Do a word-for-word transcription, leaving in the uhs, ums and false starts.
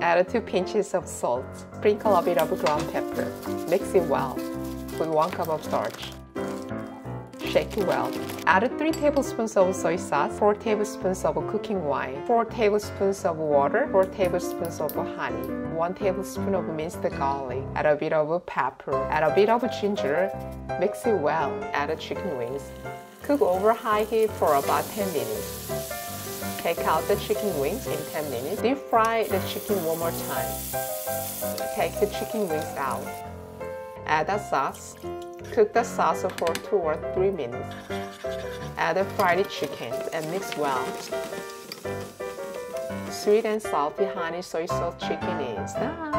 Add two pinches of salt, sprinkle a bit of ground pepper, mix it well with one cup of starch. Shake it well. Add three tablespoons of soy sauce, four tablespoons of cooking wine, four tablespoons of water, four tablespoons of honey, one tablespoon of minced garlic, add a bit of pepper, add a bit of ginger, mix it well, add chicken wings. Cook over high heat for about ten minutes. Take out the chicken wings in ten minutes. Deep fry the chicken one more time. Take the chicken wings out. Add the sauce. Cook the sauce for two or three minutes. Add the fried chicken and mix well. Sweet and salty honey soy sauce chicken is done.